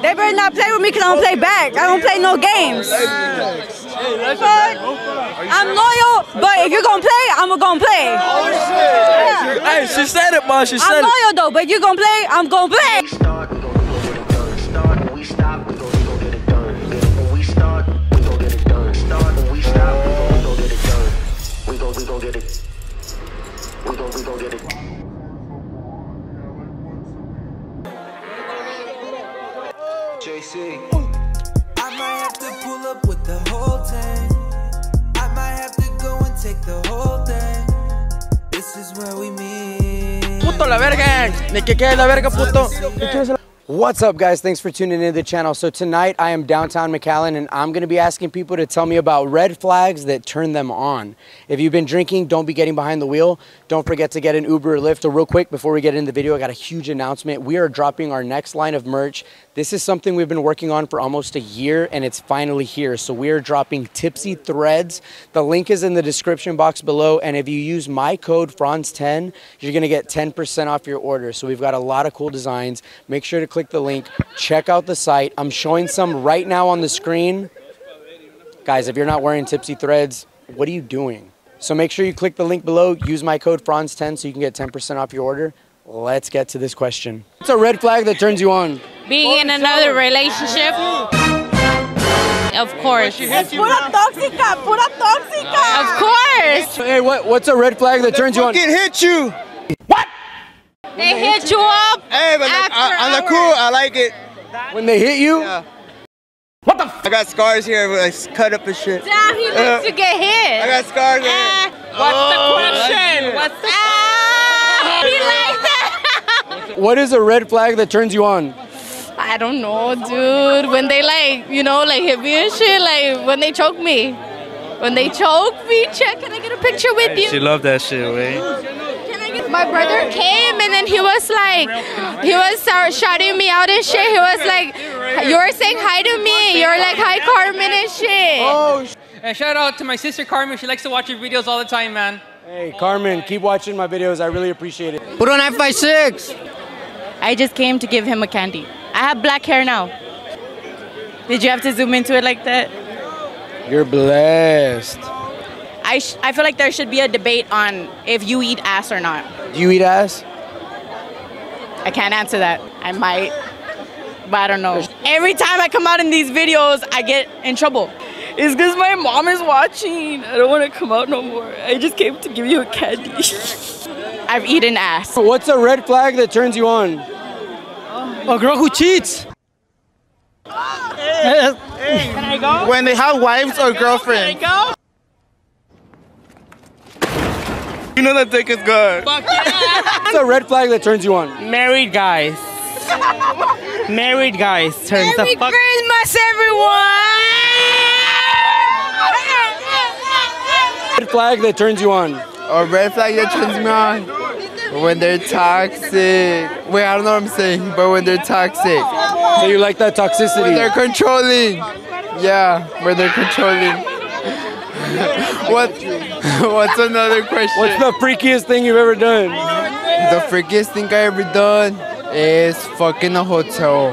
They better not play with me because I don't play back. I don't play no games. But I'm loyal, but if you're going to play, I'm going to play. Yeah. Hey, she said it, boss. She said it. I'm loyal, though, but you're going to play, I'm going to play. JC, I might have to pull up with the whole thing. I might have to go and take the whole thing. This is where we meet. Puto la verga, ni que quede la verga, puto. What's up, guys? Thanks for tuning into the channel. So tonight I am downtown McAllen and I'm going to be asking people to tell me about red flags that turn them on. If you've been drinking, don't be getting behind the wheel. Don't forget to get an Uber or Lyft. So real quick, before we get into the video, I got a huge announcement. We are dropping our next line of merch. This is something we've been working on for almost a year and it's finally here. So we are dropping Tipsy Threads. The link is in the description box below. And if you use my code Franz10, you're going to get 10% off your order. So we've got a lot of cool designs. Make sure to click the link, check out the site. I'm showing some right now on the screen. Guys, if you're not wearing Tipsy Threads, what are you doing? So make sure you click the link below, use my code Franz10 so you can get 10% off your order. Let's get to this question. What's a red flag that turns you on? Being in another relationship. Of course. It's pura toxica, pura toxica. Of course. Hey, what's a red flag that turns you on? They fucking hit you. What? They hit you up. Hey, but on the cool, I like it. When they hit you? Yeah. What the f? I got scars here, but I cut up and shit. Damn, he likes to get hit. I got scars here. What's the question? What's the question? He likes that. What is a red flag that turns you on? I don't know, dude. When they like, you know, like hit me and shit, like when they choke me. When they choke me, check, can I get a picture with you? She loved that shit, wait. My brother came and then he was shouting me out and shit. He was like, you're saying hi to me. You're like, hi Carmen and shit. Oh, and shout out to my sister Carmen. She likes to watch your videos all the time, man. Hey, Carmen, keep watching my videos. I really appreciate it. Put on 956. I just came to give him a candy. I have black hair now. Did you have to zoom into it like that? You're blessed. I feel like there should be a debate on if you eat ass or not. Do you eat ass? I can't answer that. I might, but I don't know. Every time I come out in these videos, I get in trouble. It's because my mom is watching. I don't want to come out no more. I just came to give you a candy. I've eaten ass. What's a red flag that turns you on? A girl who cheats. Hey, can I go? When they have wives or girlfriends. Can I go? You know that dick is good. It's a red flag that turns you on. Married guys. Married guys turns the fuck. Merry Christmas, everyone! Red flag that turns you on. A red flag that turns me on. When they're toxic. Wait, I don't know what I'm saying, but when they're toxic. So you like that toxicity? When they're controlling. Yeah, when they're controlling. What's another question? What's the freakiest thing you've ever done? The freakiest thing I ever done is fucking a hotel.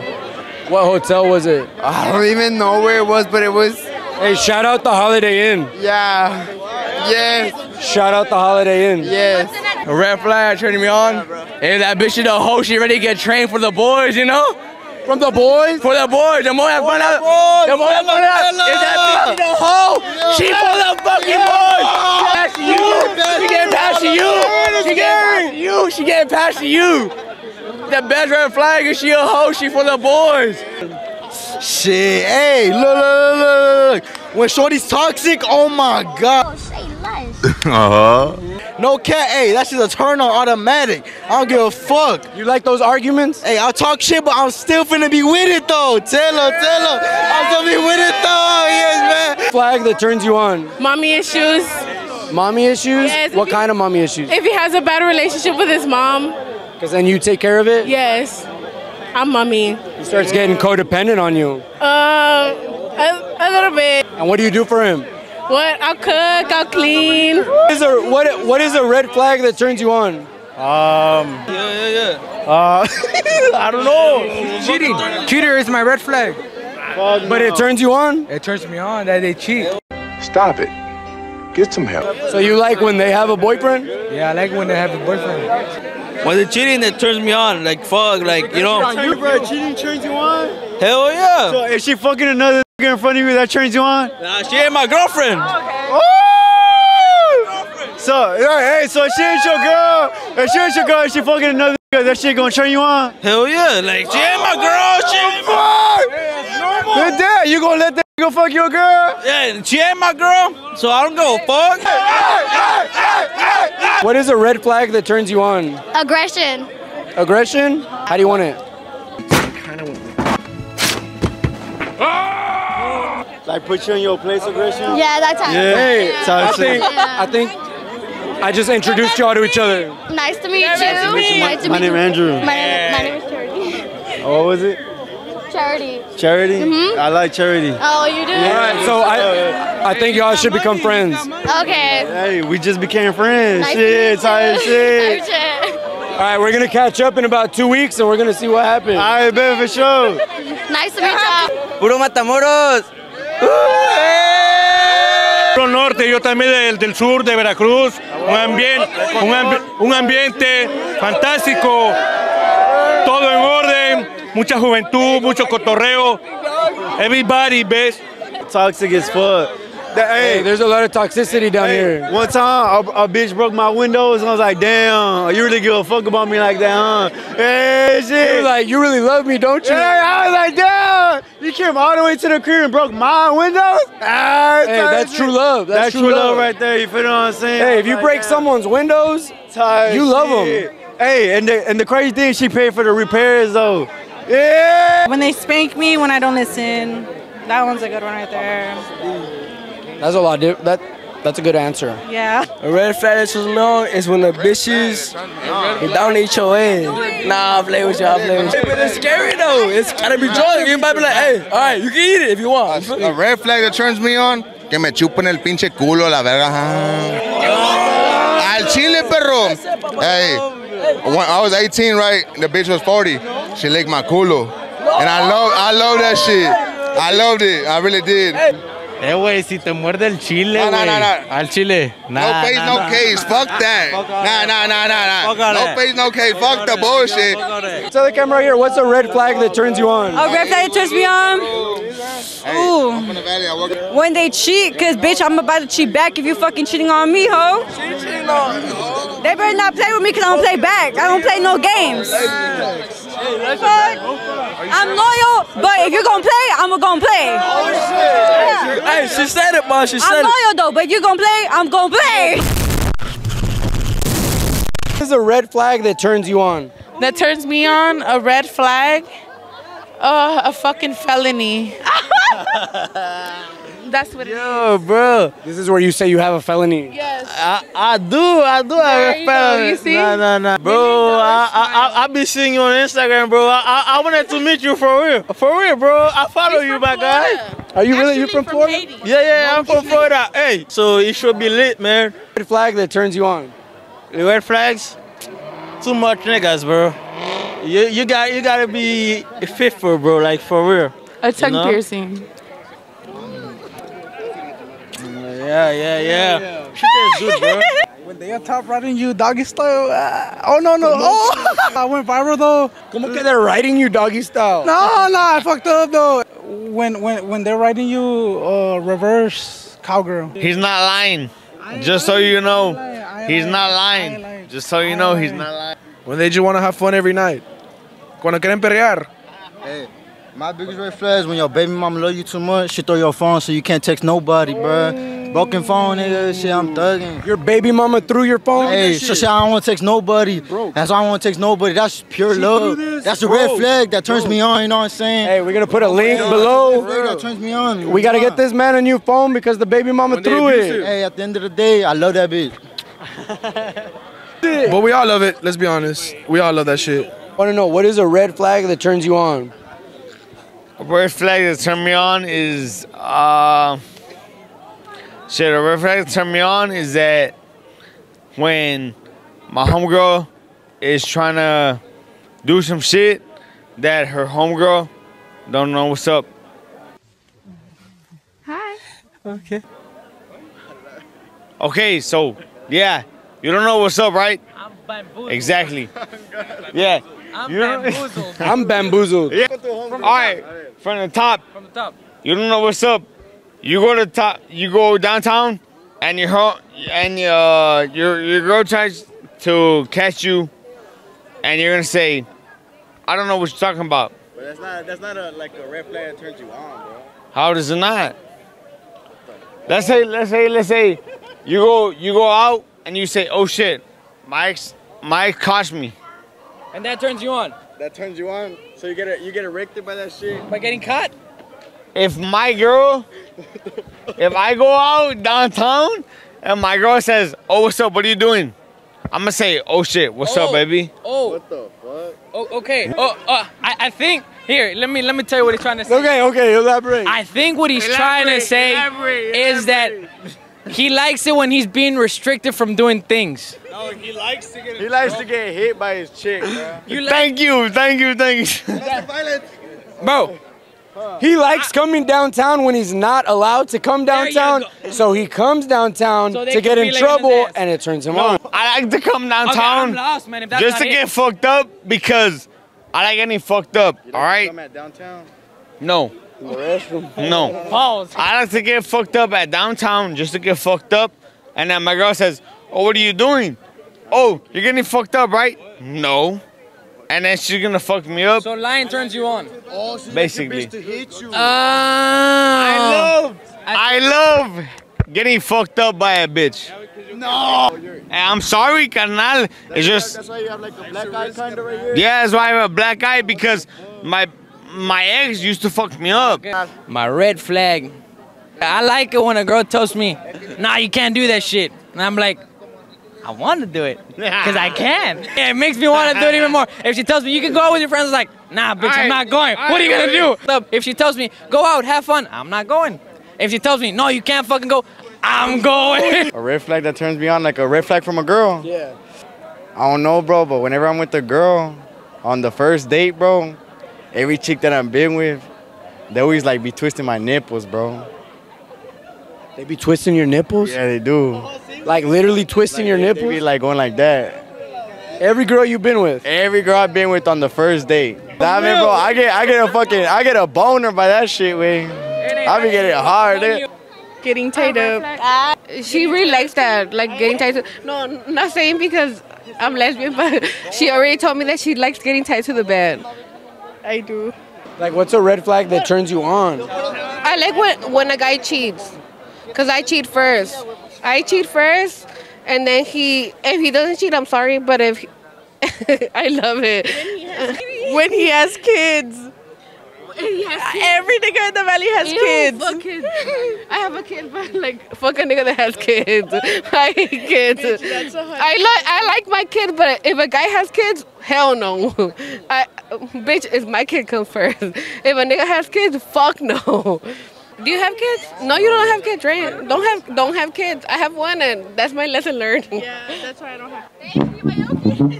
What hotel was it? I don't even know where it was, but it was... Hey, shout out the Holiday Inn. Yeah. Yes. Shout out the Holiday Inn. Yes. A red flag turning me on. Hey, that bitch is a hoe. She ready to get trained for the boys, you know? From the boys? For the boys. The more I find out, the more I find out, is that bitch a hoe? She for the fucking boys. She getting past to you. She getting past to you. She getting past to you. The best red flag is she a hoe. She for the boys. Shit. Hey, look. When shorty's toxic, oh my god. No cat, hey, that's just a turn on automatic. I don't give a fuck. You like those arguments? Hey, I'll talk shit, but I'm still finna be with it though. Tell her. I'm gonna be with it though. Yes, man. Flag that turns you on. Mommy issues. Mommy issues? Yes, what kind of mommy issues? If he has a bad relationship with his mom. Because then you take care of it? Yes. I'm mommy. He starts getting codependent on you. A little bit. And what do you do for him? What? I'll cook, I'll clean. What is a red flag that turns you on? I don't know. Cheating. Cheater is my red flag. But it turns you on? It turns me on that they cheat. Stop it. Get some help. So you like when they have a boyfriend? Yeah, I like when they have a boyfriend. When they're cheating, that turns me on. Like, fuck, like, you know. You, bro, cheating turns you on? Hell yeah. So if she fucking another in front of you, that turns you on? Nah, she ain't my girlfriend. Oh, okay. Oh! So, hey, so if she ain't your girl, if she fucking another, that shit gonna turn you on? Hell yeah. Like, she ain't my girl, she ain't my girl. Hey, that's normal. You gonna let that go fuck your girl? Yeah, she ain't my girl, so I don't go fuck. What is a red flag that turns you on? Aggression. Aggression? How do you want it? Kind of. Ah! Like put you in your place, aggression? Yeah, that's how. Yeah. Hey, yeah. I just introduced y'all to each other. Nice to meet you. My name is Andrew. My name is Charity. Oh, what was it? Charity. Charity? Mm-hmm. I like Charity. Oh, you do? Yeah. All right, so I think y'all should become friends. Okay. Hey, we just became friends. Nice shit, tired shit. All right, we're gonna catch up in about 2 weeks and we're gonna see what happened. All right, baby, for sure. Nice to meet y'all. Puro Matamoros. Norte, yo también del sur de Veracruz. Un ambiente fantástico. Todo en orden. Mucha juventud, mucho cotorreo. Everybody, bitch. Toxic as fuck. Hey, there's a lot of toxicity down here. One time, a bitch broke my windows, and I was like, damn, you really give a fuck about me like that, huh? Hey, shit. You like, you really love me, don't you? Hey, I was like, damn, you came all the way to the crib and broke my windows? Hey, that's true love. That's true love right there, you feel what I'm saying? Hey, if you break someone's windows, you love them. Hey, and the crazy thing, she paid for the repairs, though. Yeah. When they spank me when I don't listen, that one's a good one right there. That's a lot. That's a good answer. Yeah. A red flag that turns me on is when the bitches down each other. Nah, I play with y'all. But it's scary though. It's gotta be drunk. You might be like, hey, all right, you can eat it if you want. A red flag that turns me on, que me chupen el pinche culo la verga. Al chile perro. Hey. When I was 18, right, the bitch was 40. She licked my culo. And I love that shit. I loved it. I really did. Wey, si te muerde el chile, no. Al chile. Nah, no face, no case. Fuck that. Nah. No face, no case. Fuck the bullshit. Tell the camera here, what's a red flag that turns you on? A red flag that turns me on? Ooh. When they cheat, because, bitch, I'm about to cheat back if you fucking cheating on me, ho. Cheating on me. They better not play with me because I don't play back. I don't play no games. But I'm loyal, but if you're going to play, I'm going to play. Oh, shit. Yeah. Hey, she said it, boss. She said it. I'm loyal, though, but if you're going to play, I'm going to play. What is a red flag that turns you on? That turns me on? A red flag? Oh, a fucking felony. That's what it is. Yo, bro. This is where you say you have a felony. Yes. I do have a felony. You see? Nah. Bro, I be seeing you on Instagram, bro. I wanted to meet you for real. For real, bro. I follow you, my guy. Are you really? You from Florida? Yeah, I'm from Florida. Hey, so it should be lit, man. Red flag that turns you on. Red flags? Too much niggas, bro. You gotta be faithful, bro. Like, for real. A tongue piercing. Yeah. Shit is good, bro. When they are top riding you doggy style, oh no. I went viral though. Como que they're riding you doggy style? No, I fucked up though. When they're riding you reverse cowgirl. He's not lying. Just so you know, he's not lying. Just so you know, he's not lying. When they just want to have fun every night. Cuando quieren perrear. Hey. My biggest red flag is when your baby mama love you too much, she throw your phone so you can't text nobody, bruh. Broken phone, nigga, shit, I'm thugging. Your baby mama threw your phone? Hey, so I don't want to text nobody. Bro. That's why I don't want to text nobody. That's pure love. That's a red flag that turns me on, you know what I'm saying? Hey, we're going to put a link below. That turns me on. We got to get this man a new phone because the baby mama threw it. Hey, at the end of the day, I love that bitch. But we all love it, let's be honest. We all love that shit. I want to know, what is a red flag that turns you on? A red flag that turned me on is a red flag that turned me on is that when my homegirl is trying to do some shit that her homegirl don't know what's up. Hi. Okay. Okay, so, yeah, you don't know what's up, right? I'm bamboozled. Exactly. Yeah. I'm bamboozled. I'm bamboozled. Yeah. All right, from the top. From the top. You don't know what's up. You go to the top. You go downtown, and your girl tries to catch you, and you're gonna say, "I don't know what you're talking about." But that's not like a red flag that turns you on, bro. How does it not? Let's say you go out and you say, "Oh shit, my ex caught me," and that turns you on. That turns you on. So you get erected by that shit. By getting caught. If my girl, if I go out downtown and my girl says, "Oh, what's up? What are you doing?" I'm gonna say, "Oh shit, what's up, baby?" Oh, what the fuck? Oh, okay. I think here. Let me tell you what he's trying to say. Okay, elaborate. I think what he's trying to say is that he likes it when he's being restricted from doing things. No, he likes to get. He likes to get hit by his chick. Bro. Thank you. That's violence, bro. He likes coming downtown when he's not allowed to come downtown, so he comes downtown to get in trouble, and it turns him on. I like to come downtown just to get fucked up because I like getting fucked up, all right? Come at downtown? No. No. Pause. I like to get fucked up at downtown just to get fucked up, and then my girl says, "Oh, what are you doing?" "Oh, you're getting fucked up, right?" "No." And then she's gonna fuck me up. So lying turns you on. Oh, she basically. To hit you. I love getting fucked up by a bitch. No. And I'm sorry, carnal. It's just. That's why you have like a black eye kind of right here. Yeah, that's why I have a black eye because my ex used to fuck me up. My red flag. I like it when a girl tells me, "Nah, you can't do that shit," and I'm like, I want to do it because I can. Yeah, it makes me want to do it even more. If she tells me you can go out with your friends, I'm like, nah, bitch, I'm not going. What are you gonna do? So if she tells me go out, have fun, I'm not going. If she tells me no, you can't fucking go, I'm going. A red flag that turns me on, like a red flag from a girl. Yeah. I don't know, bro, but whenever I'm with a girl on the first date, bro, every chick that I've been with, they always like be twisting my nipples, bro. They be twisting your nipples? Yeah, they do. Like literally twisting your nipples? They be like going like that. Every girl you've been with? Every girl I've been with on the first date. I mean, bro, I get a boner by that shit, way. I be getting hard. Getting tied up. She really likes that, like getting tied up. No, not saying because I'm lesbian, but she already told me that she likes getting tied to the bed. I do. Like, what's a red flag that turns you on? I like when a guy cheats. Cause I cheat first, and then if he doesn't cheat, I'm sorry, but I love it. When he has kids. Every nigga in the valley has kids. Fuck kids. I have a kid, but like fuck a nigga that has kids. I hate kids. Bitch, I like my kid, but if a guy has kids, hell no. Bitch, if my kid comes first. If a nigga has kids, fuck no. Do you have kids? No, you don't have kids, right? Don't have kids. I have one, and that's my lesson learned. Yeah, that's why I don't have. Thank you, Mayoki.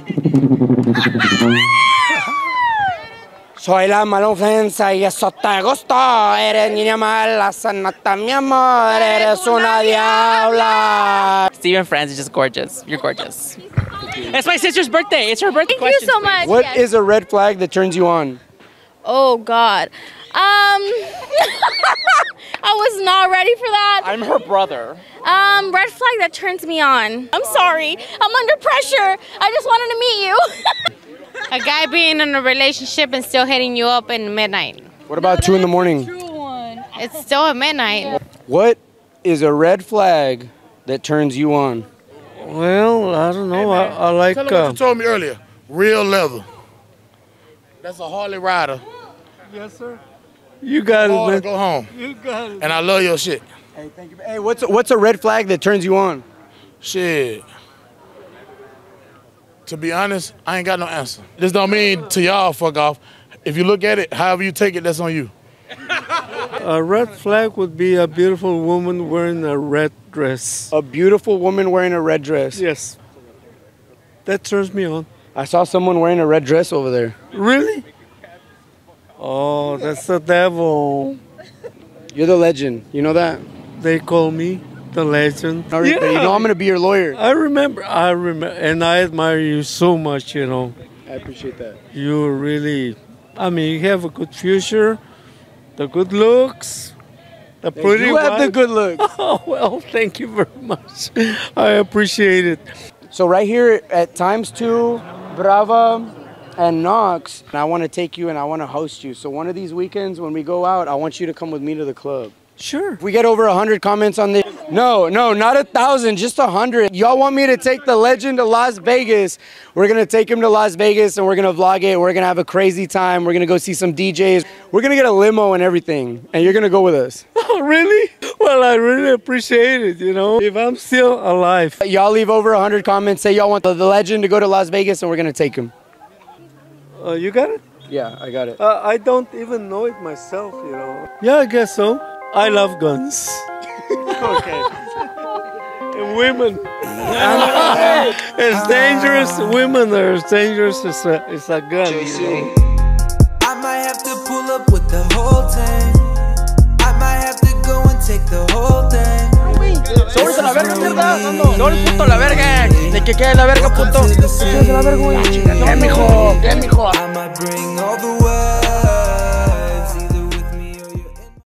Soy la mala ofensa y eso te gustó. Eres niña mala, sanata mi amor. Eres una diabla. Steven Franz is just gorgeous. You're gorgeous. It's my sister's birthday. It's her birthday. Thank you so much. What is a red flag that turns you on? Oh God. I was not ready for that. I'm her brother. Red flag that turns me on. I'm sorry. I'm under pressure. I just wanted to meet you. A guy being in a relationship and still hitting you up in midnight. What about 2 in the morning? It's still at midnight. Yeah. What is a red flag that turns you on? Well, I don't know. Hey, I like. Tell what you told me earlier. Real leather. That's a Harley rider. Yes, sir. You got it, man. Go home. You got it. And I love your shit. Hey, thank you. Hey, what's a red flag that turns you on? Shit. To be honest, I ain't got no answer. This don't mean to y'all fuck off. If you look at it, however you take it, that's on you. A red flag would be a beautiful woman wearing a red dress. A beautiful woman wearing a red dress? Yes. That turns me on. I saw someone wearing a red dress over there. Really? Oh, that's the devil. You're the legend. You know that? They call me the legend. Yeah. You know I'm going to be your lawyer. I remember. And I admire you so much, you know. I appreciate that. You really, I mean, you have a good future, the good looks. You have the good looks. Oh, well, thank you very much. I appreciate it. So right here at Times 2, Brava, and Knox, I want to take you and I want to host you. So one of these weekends when we go out, I want you to come with me to the club. Sure. If we get over 100 comments on this. No, not 1,000, just 100. Y'all want me to take the legend to Las Vegas. We're going to take him to Las Vegas and we're going to vlog it. We're going to have a crazy time. We're going to go see some DJs. We're going to get a limo and everything. And you're going to go with us. Oh, really? Well, I really appreciate it, you know, if I'm still alive. Y'all leave over 100 comments, say y'all want the legend to go to Las Vegas and we're going to take him. You got it? Yeah, I got it. I don't even know it myself, you know. Yeah, I guess so. I love guns. Okay. And women. It's dangerous. Women are dangerous. It's a gun. JC. I might have to pull up with the whole thing. I might have to go and take the whole thing. Sóbrese la verga, mierda. Sobre puto la verga. De que quede la verga, puto. Quédese la verga, güey. Qué mijo. I might bring all the world.